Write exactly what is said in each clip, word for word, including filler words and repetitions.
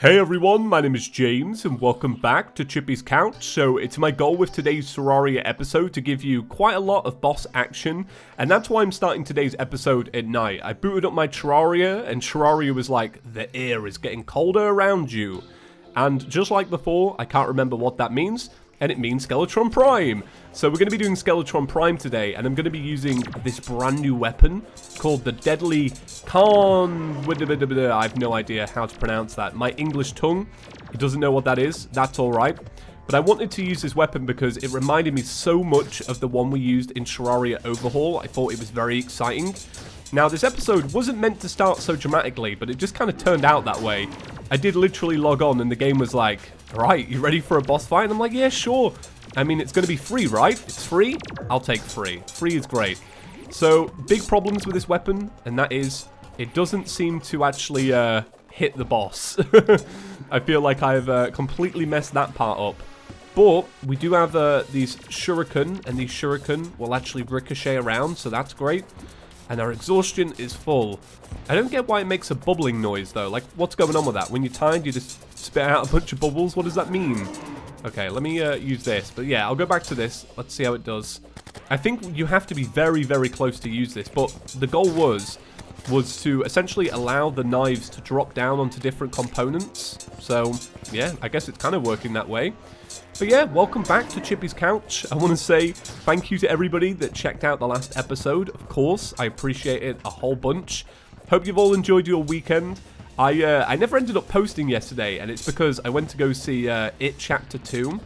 Hey everyone, my name is James and welcome back to Chippy's Couch. So it's my goal with today's Terraria episode to give you quite a lot of boss action, and that's why I'm starting today's episode at night. I booted up my Terraria and Terraria was like, the air is getting colder around you. And just like before, I can't remember what that means, and it means Skeletron Prime. So we're going to be doing Skeletron Prime today, and I'm going to be using this brand new weapon called the Deadly Khan. I have no idea how to pronounce that. My English tongue, it doesn't know what that is. That's all right. But I wanted to use this weapon because it reminded me so much of the one we used in Terraria Overhaul. I thought it was very exciting. Now, this episode wasn't meant to start so dramatically, but it just kind of turned out that way. I did literally log on, and the game was like, right, you ready for a boss fight? And I'm like, yeah, sure. I mean, it's going to be free, right? It's free? I'll take free. Free is great. So, big problems with this weapon, and that is, it doesn't seem to actually uh, hit the boss. I feel like I've uh, completely messed that part up. But, we do have uh, these shuriken, and these shuriken will actually ricochet around, so that's great. And our exhaustion is full. I don't get why it makes a bubbling noise, though. Like, what's going on with that? When you're tired, you just spit out a bunch of bubbles? What does that mean? Okay, let me uh, use this. But yeah, I'll go back to this. Let's see how it does. I think you have to be very, very close to use this. But the goal was, was to essentially allow the knives to drop down onto different components. So, yeah, I guess it's kind of working that way. But yeah, welcome back to Chippy's Couch. I want to say thank you to everybody that checked out the last episode, of course. I appreciate it a whole bunch. Hope you've all enjoyed your weekend. I uh, I never ended up posting yesterday, and it's because I went to go see uh, It Chapter two,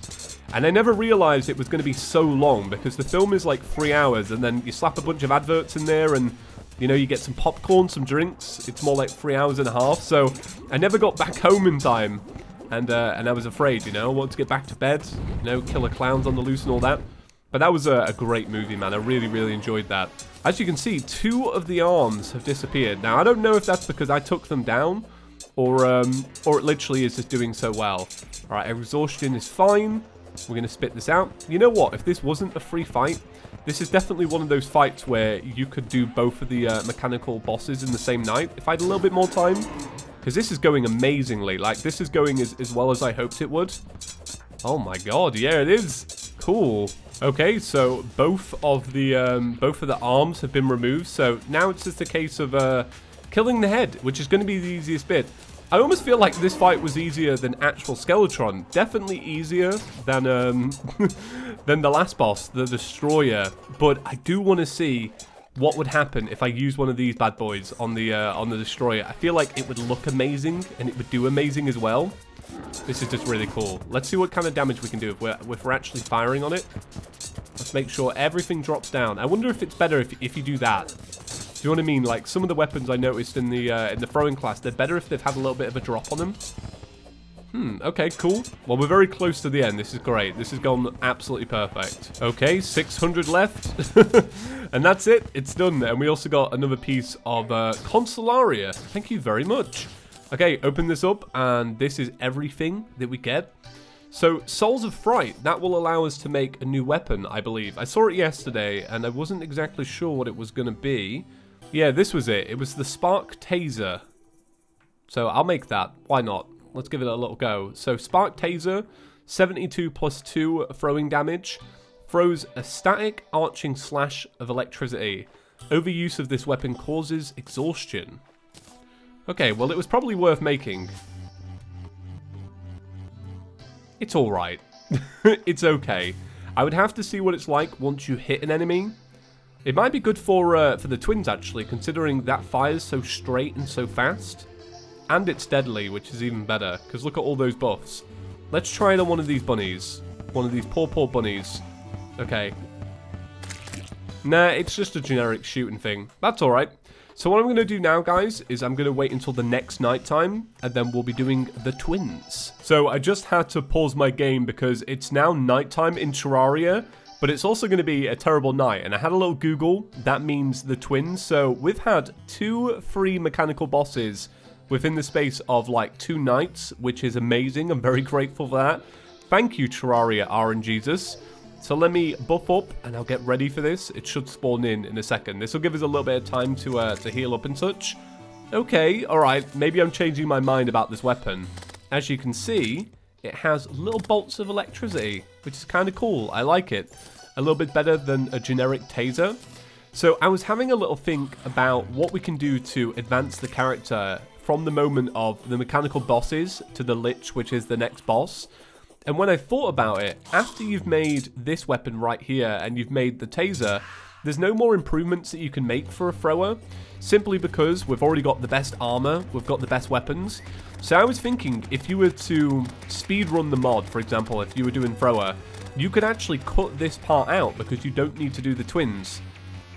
and I never realized it was going to be so long, because the film is like three hours, and then you slap a bunch of adverts in there, and you know, you get some popcorn, some drinks. It's more like three hours and a half, so I never got back home in time. And, uh, and I was afraid, you know, I wanted to get back to bed, you know, killer clowns on the loose and all that. But that was a, a great movie, man. I really, really enjoyed that. As you can see, two of the arms have disappeared. Now, I don't know if that's because I took them down or, um, or it literally is just doing so well. All right, exhaustion is fine. We're going to spit this out. You know what? If this wasn't a free fight, this is definitely one of those fights where you could do both of the uh, mechanical bosses in the same night. If I had a little bit more time... Because this is going amazingly. Like, this is going as, as well as I hoped it would. Oh my god, yeah, it is. Cool. Okay, so both of the um, both of the arms have been removed. So now it's just a case of uh, killing the head, which is going to be the easiest bit. I almost feel like this fight was easier than actual Skeletron. Definitely easier than, um, than the last boss, the Destroyer. But I do want to see... what would happen if I used one of these bad boys on the uh, on the Destroyer. I feel like it would look amazing, and it would do amazing as well. This is just really cool. Let's see what kind of damage we can do if we're, if we're actually firing on it. Let's make sure everything drops down. I wonder if it's better if, if you do that. Do you know what I mean? Like, some of the weapons I noticed in the, uh, in the throwing class, they're better if they've had a little bit of a drop on them. Hmm, okay, cool. Well, we're very close to the end. This is great. This has gone absolutely perfect. Okay, six hundred left. And that's it. It's done. And we also got another piece of uh, Consularia. Thank you very much. Okay, open this up. And this is everything that we get. So, Souls of Fright. That will allow us to make a new weapon, I believe. I saw it yesterday, and I wasn't exactly sure what it was going to be. Yeah, this was it. It was the Spark Taser. So, I'll make that. Why not? Let's give it a little go. So, Spark Taser, seventy-two plus two throwing damage, throws a static arching slash of electricity. Overuse of this weapon causes exhaustion. Okay, well, it was probably worth making. It's alright. It's okay. I would have to see what it's like once you hit an enemy. It might be good for, uh, for the twins, actually, considering that fires so straight and so fast. And it's deadly, which is even better, because look at all those buffs. Let's try it on one of these bunnies. One of these poor, poor bunnies. Okay. Nah, it's just a generic shooting thing. That's alright. So what I'm going to do now, guys, is I'm going to wait until the next night time, and then we'll be doing the twins. So I just had to pause my game, because it's now nighttime in Terraria, but it's also going to be a terrible night. And I had a little Google. That means the twins. So we've had two free mechanical bosses within the space of, like, two nights, which is amazing. I'm very grateful for that. Thank you, Terraria RNGesus. So let me buff up, and I'll get ready for this. It should spawn in in a second. This will give us a little bit of time to, uh, to heal up and such. Okay, all right. Maybe I'm changing my mind about this weapon. as you can see, it has little bolts of electricity, which is kind of cool. I like it. A little bit better than a generic taser. So I was having a little think about what we can do to advance the character from the moment of the mechanical bosses to the Lich, which is the next boss. And when I thought about it, after you've made this weapon right here and you've made the taser, there's no more improvements that you can make for a thrower, simply because we've already got the best armor, we've got the best weapons. So I was thinking, if you were to speedrun the mod, for example, if you were doing thrower, you could actually cut this part out because you don't need to do the twins,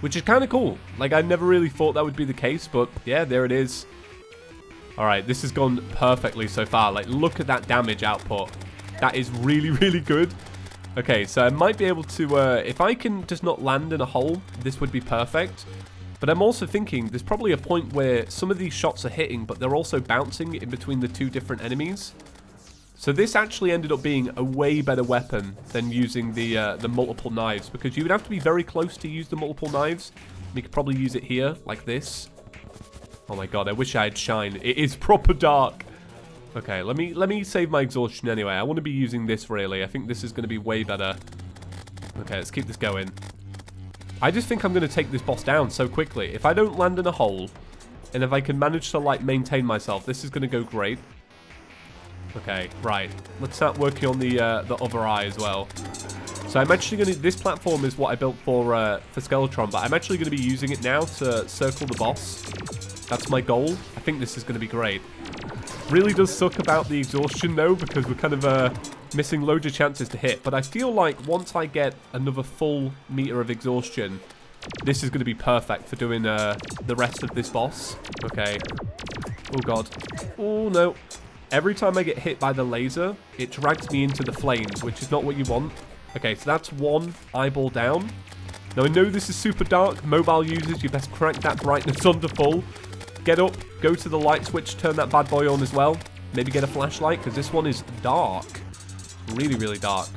which is kind of cool. Like, I never really thought that would be the case, but yeah, there it is. All right, this has gone perfectly so far. Like, look at that damage output. That is really, really good. Okay, so I might be able to, uh, if I can just not land in a hole, this would be perfect. But I'm also thinking there's probably a point where some of these shots are hitting, but they're also bouncing in between the two different enemies. So this actually ended up being a way better weapon than using the uh, the multiple knives, because you would have to be very close to use the multiple knives. We could probably use it here, like this. Oh my god, I wish I had shine. It is proper dark. Okay, let me let me save my exhaustion anyway. I want to be using this, really. I think this is going to be way better. Okay, let's keep this going. I just think I'm going to take this boss down so quickly. If I don't land in a hole, and if I can manage to, like, maintain myself, this is going to go great. Okay, right. Let's start working on the uh, the other eye as well. So I'm actually going to... This platform is what I built for, uh, for Skeletron, but I'm actually going to be using it now to circle the boss. That's my goal. I think this is going to be great. Really does suck about the exhaustion, though, because we're kind of uh, missing loads of chances to hit. But I feel like once I get another full meter of exhaustion, this is going to be perfect for doing uh, the rest of this boss. Okay. Oh, God. Oh, no. Every time I get hit by the laser, it drags me into the flames, which is not what you want. Okay, so that's one eyeball down. Now, I know this is super dark. Mobile users, you best crank that brightness under full. Get up, go to the light switch, turn that bad boy on as well. Maybe get a flashlight, because this one is dark. Really, really dark.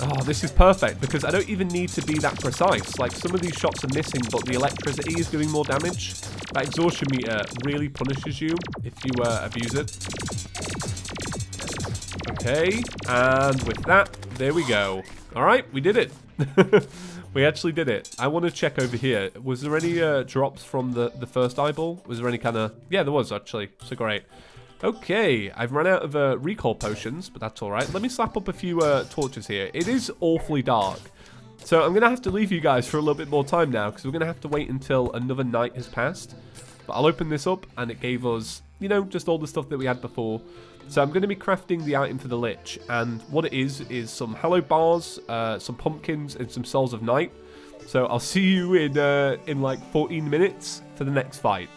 Oh, this is perfect, because I don't even need to be that precise. Like, some of these shots are missing, but the electricity is doing more damage. That exhaustion meter really punishes you if you uh, abuse it. Okay, and with that, there we go. All right, we did it. We actually did it. I want to check over here. Was there any uh, drops from the, the first eyeball? Was there any kind of... Yeah, there was, actually. So great. Okay, I've run out of uh, recall potions, but that's all right. Let me slap up a few uh, torches here. It is awfully dark. So I'm going to have to leave you guys for a little bit more time now, because we're going to have to wait until another night has passed. But I'll open this up, and it gave us, you know, just all the stuff that we had before. So I'm going to be crafting the item for the Lich, and what it is is some Hello Bars, uh, some pumpkins, and some Souls of Night. So I'll see you in, uh, in like fourteen minutes for the next fight.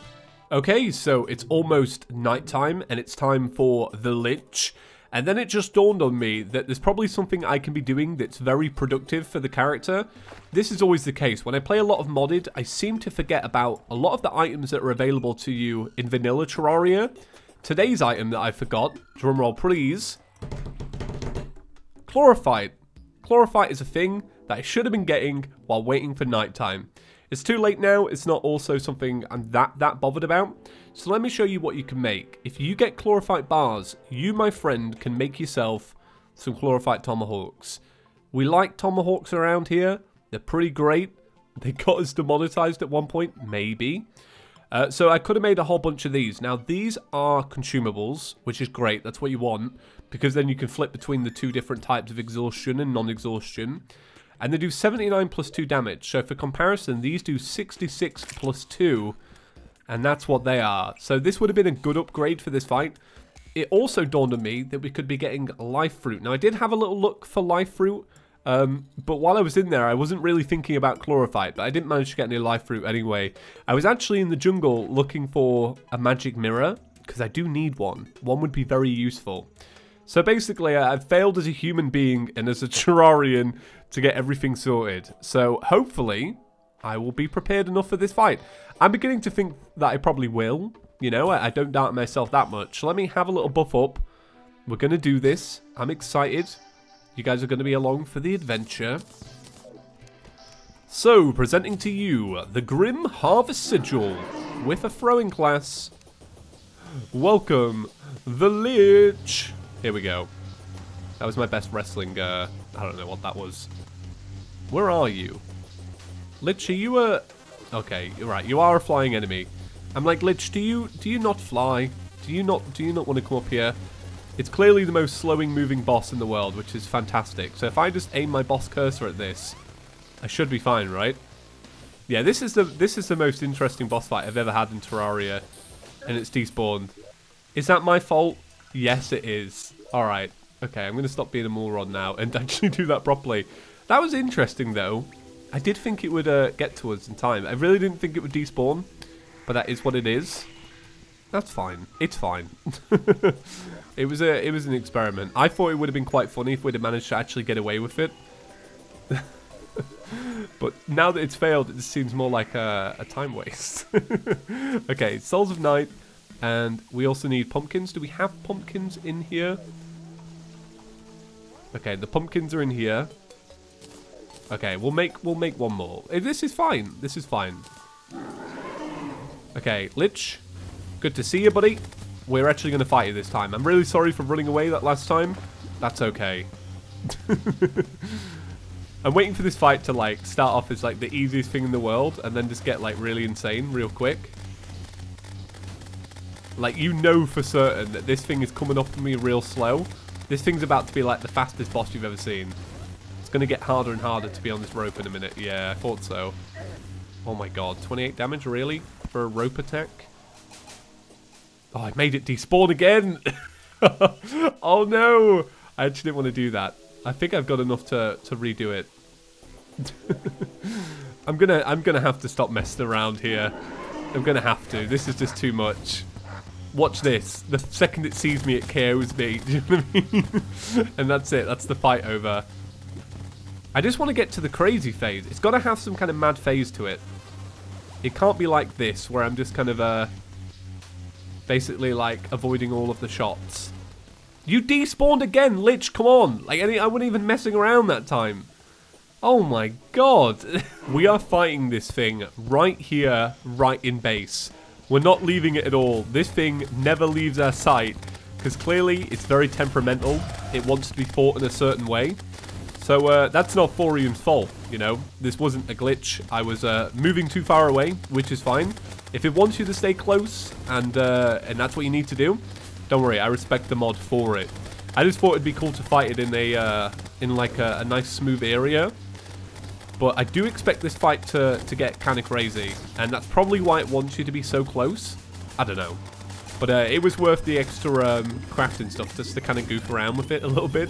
Okay, so it's almost nighttime, and it's time for the Lich. And then it just dawned on me that there's probably something I can be doing that's very productive for the character. This is always the case. When I play a lot of modded, I seem to forget about a lot of the items that are available to you in vanilla Terraria. Today's item that I forgot, drumroll please, Chlorophyte. Chlorophyte is a thing that I should have been getting while waiting for nighttime. It's too late now, it's not also something I'm that, that bothered about. So let me show you what you can make. If you get Chlorophyte bars, you, my friend, can make yourself some Chlorophyte tomahawks. We like tomahawks around here, they're pretty great. They got us demonetized at one point, maybe. Uh, so I could have made a whole bunch of these. Now, these are consumables, which is great. That's what you want, because then you can flip between the two different types of exhaustion and non-exhaustion. And they do seventy-nine plus two damage. So for comparison, these do sixty-six plus two, and that's what they are. So this would have been a good upgrade for this fight. It also dawned on me that we could be getting life fruit. Now, I did have a little look for life fruit, Um, but while I was in there, I wasn't really thinking about Chlorophyte, but I didn't manage to get any life fruit anyway. I was actually in the jungle looking for a magic mirror, because I do need one. One would be very useful. So basically, I've failed as a human being and as a Terrarian to get everything sorted. So hopefully, I will be prepared enough for this fight. I'm beginning to think that I probably will. You know, I, I don't doubt myself that much. Let me have a little buff up. We're going to do this. I'm excited. You guys are going to be along for the adventure. So, presenting to you the Grim Harvest Sigil with a throwing class. Welcome, the Lich. Here we go. That was my best wrestling, uh, I don't know what that was. Where are you? Lich, are you a... Okay, right, you are a flying enemy. I'm like, Lich, do you do you not fly? Do you not do you not want to come up here? It's clearly the most slowing moving boss in the world, which is fantastic. So if I just aim my boss cursor at this, I should be fine, right? Yeah, this is the this is the most interesting boss fight I've ever had in Terraria, and it's despawned. Is that my fault? Yes, it is. All right. Okay, I'm going to stop being a moron now and actually do that properly. That was interesting, though. I did think it would uh, get to us in time. I really didn't think it would despawn, but that is what it is. That's fine. It's fine. It was a it was an experiment. I thought it would have been quite funny if we'd have managed to actually get away with it. But now that it's failed, it just seems more like a, a time waste. Okay, Souls of Night, and we also need pumpkins. Do we have pumpkins in here? Okay, the pumpkins are in here. Okay, we'll make we'll make one more. This is fine. This is fine. Okay, Lich, good to see you, buddy. We're actually going to fight you this time. I'm really sorry for running away that last time. That's okay. I'm waiting for this fight to, like, start off as, like, the easiest thing in the world and then just get, like, really insane real quick. Like, you know for certain that this thing is coming up on me real slow. This thing's about to be, like, the fastest boss you've ever seen. It's going to get harder and harder to be on this rope in a minute. Yeah, I thought so. Oh, my God. twenty-eight damage, really? For a rope attack? Oh, I made it despawn again. Oh, no. I actually didn't want to do that. I think I've got enough to, to redo it. I'm gonna I'm gonna have to stop messing around here. I'm gonna have to. This is just too much. Watch this. The second it sees me, it K Os me. Do you know what I mean? And that's it. That's the fight over. I just want to get to the crazy phase. It's got to have some kind of mad phase to it. It can't be like this, where I'm just kind of uh, basically like avoiding all of the shots. You despawned again, Lich, come on. Like, I wasn't even messing around that time. Oh my God. We are fighting this thing right here, right in base. We're not leaving it at all. This thing never leaves our sight because clearly it's very temperamental. It wants to be fought in a certain way. So uh, that's not Thorium's fault, you know. This wasn't a glitch. I was uh, moving too far away, which is fine. If it wants you to stay close and, uh, and that's what you need to do, don't worry, I respect the mod for it. I just thought it'd be cool to fight it in a uh, in like a, a nice smooth area. But I do expect this fight to, to get kind of crazy. And that's probably why it wants you to be so close. I don't know. But uh, it was worth the extra um, crafting stuff just to kind of goof around with it a little bit.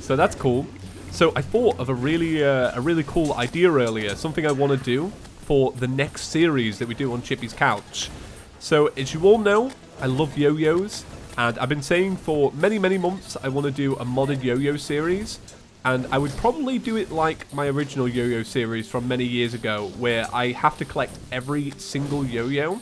So that's cool. So I thought of a really, uh, a really cool idea earlier. Something I want to do for the next series that we do on Chippy's Couch. So as you all know, I love yo-yos. And I've been saying for many, many months I want to do a modded yo-yo series. And I would probably do it like my original yo-yo series from many years ago, where I have to collect every single yo-yo.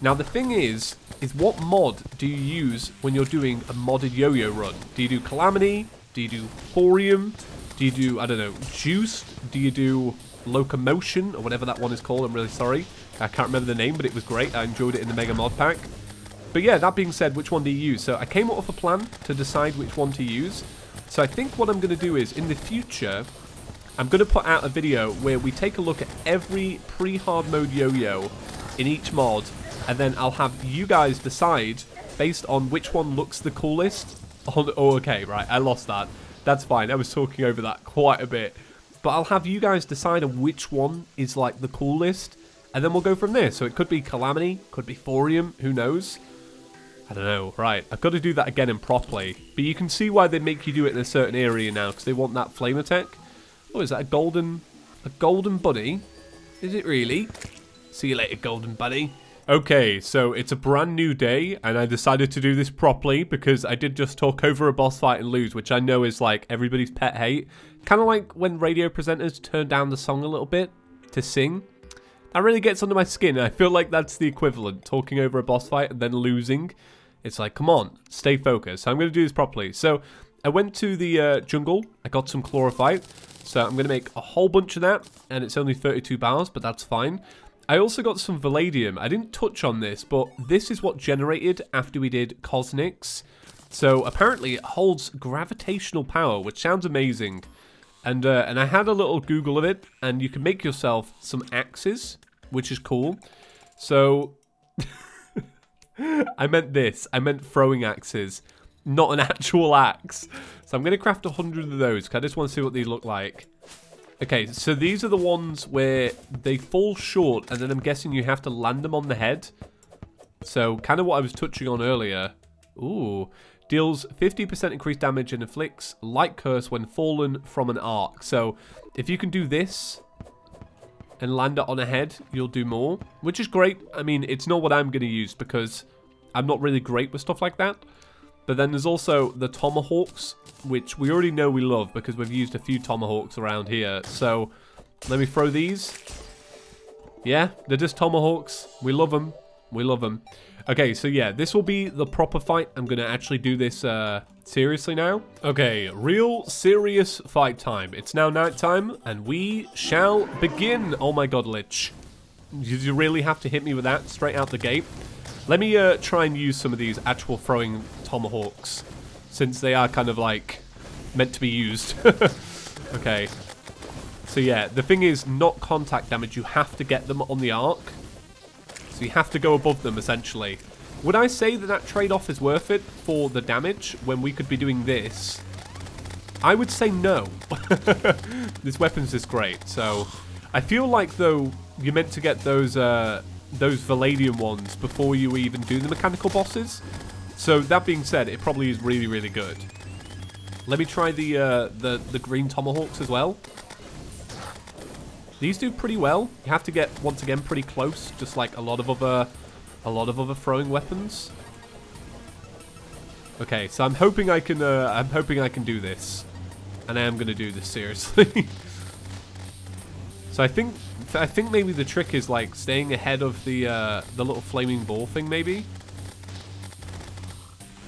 Now the thing is, is what mod do you use when you're doing a modded yo-yo run? Do you do Calamity? Do you do Thorium? Do you do, I don't know, Juice? Do you do Locomotion? Or whatever that one is called, I'm really sorry. I can't remember the name, but it was great. I enjoyed it in the Mega Mod Pack. But yeah, that being said, which one do you use? So I came up with a plan to decide which one to use. So I think what I'm going to do is, in the future, I'm going to put out a video where we take a look at every pre-hard mode yo-yo in each mod. And then I'll have you guys decide, based on which one looks the coolest. On, oh, okay, right, I lost that. That's fine, I was talking over that quite a bit. But I'll have you guys decide on which one is, like, the coolest. And then we'll go from there. So it could be Calamity, could be Thorium, who knows? I don't know. Right, I've got to do that again and properly. But you can see why they make you do it in a certain area now, because they want that flame attack. Oh, is that a golden... a golden buddy? Is it really? See you later, golden buddy. Okay, so it's a brand new day, and I decided to do this properly, because I did just talk over a boss fight and lose, which I know is, like, everybody's pet hate. Kind of like when radio presenters turn down the song a little bit to sing. That really gets under my skin. I feel like that's the equivalent, talking over a boss fight and then losing. It's like, come on, stay focused. I'm going to do this properly. So I went to the uh, jungle. I got some Chlorophyte. So I'm going to make a whole bunch of that. And it's only thirty-two bars, but that's fine. I also got some Valadium. I didn't touch on this, but this is what generated after we did Cosnix. So apparently it holds gravitational power, which sounds amazing. And, uh, and I had a little Google of it, and you can make yourself some axes, which is cool. So, I meant this. I meant throwing axes, not an actual axe. So I'm going to craft a hundred of those, because I just want to see what these look like. Okay, so these are the ones where they fall short, and then I'm guessing you have to land them on the head. So, kind of what I was touching on earlier. Ooh. Deals fifty percent increased damage and inflicts light curse when fallen from an arc. So, if you can do this and land it on a head, you'll do more. Which is great. I mean, it's not what I'm going to use, because I'm not really great with stuff like that. But then there's also the tomahawks, which we already know we love because we've used a few tomahawks around here. So, let me throw these. Yeah, they're just tomahawks. We love them. We love them. Okay, so yeah, this will be the proper fight. I'm going to actually do this uh, seriously now. Okay, real serious fight time. It's now night time, and we shall begin. Oh my god, Lich. Did you really have to hit me with that straight out the gate? Let me uh, try and use some of these actual throwing tomahawks, since they are kind of like meant to be used. Okay. So yeah, the thing is not contact damage. You have to get them on the arc. So you have to go above them, essentially. Would I say that that trade-off is worth it for the damage when we could be doing this? I would say no. This weapons is great. So I feel like, though, you're meant to get those... Uh, those Valadium ones before you even do the mechanical bosses. So that being said, it probably is really, really good. Let me try the uh, the, the green tomahawks as well. These do pretty well. You have to get, once again, pretty close, just like a lot of other a lot of other throwing weapons. Okay, so I'm hoping I can uh, I'm hoping I can do this, and I am going to do this seriously. So I think I think maybe the trick is like staying ahead of the uh, the little flaming ball thing. Maybe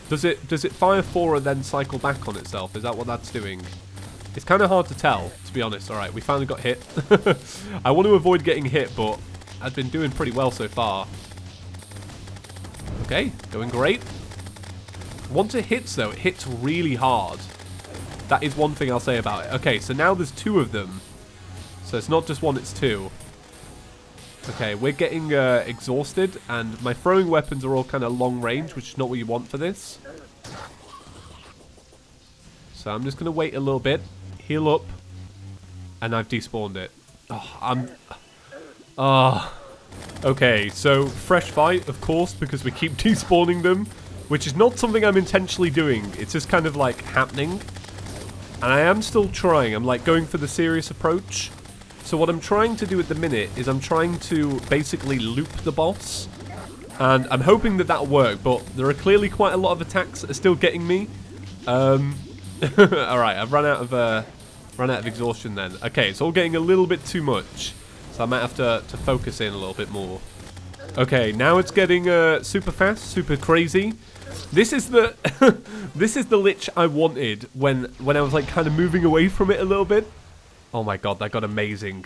does it does it fire four and then cycle back on itself? Is that what that's doing? It's kind of hard to tell, to be honest. All right, we finally got hit. I want to avoid getting hit, but I've been doing pretty well so far. Okay, going great. Once it hits, though, it hits really hard. That is one thing I'll say about it. Okay, so now there's two of them. So it's not just one, it's two. Okay, we're getting uh, exhausted, and my throwing weapons are all kind of long range, which is not what you want for this. So I'm just going to wait a little bit, heal up, and I've despawned it. Oh, I'm... Oh. Okay, so fresh fight, of course, because we keep despawning them, which is not something I'm intentionally doing. It's just kind of like happening. And I am still trying. I'm like going for the serious approach. So what I'm trying to do at the minute is I'm trying to basically loop the boss. And I'm hoping that that'll work, but there are clearly quite a lot of attacks that are still getting me. Um, Alright, I've run out of uh, run out of exhaustion then. Okay, it's all getting a little bit too much. So I might have to, to focus in a little bit more. Okay, now it's getting uh, super fast, super crazy. This is the this is the Lich I wanted when, when I was like kind of moving away from it a little bit. Oh my god, that got amazing.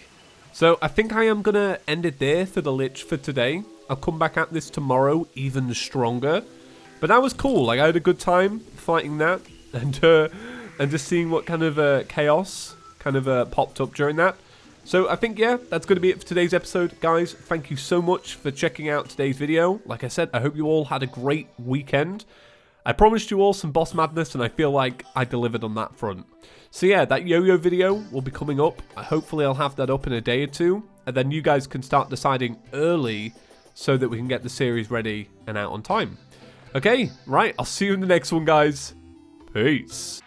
So I think I am going to end it there for the Lich for today. I'll come back at this tomorrow even stronger. But that was cool. Like, I had a good time fighting that, and uh, and just seeing what kind of uh, chaos kind of uh, popped up during that. So I think, yeah, that's going to be it for today's episode. Guys, thank you so much for checking out today's video. Like I said, I hope you all had a great weekend. I promised you all some boss madness, and I feel like I delivered on that front. So yeah, that yo-yo video will be coming up. Hopefully I'll have that up in a day or two. And then you guys can start deciding early so that we can get the series ready and out on time. Okay, right, I'll see you in the next one, guys. Peace.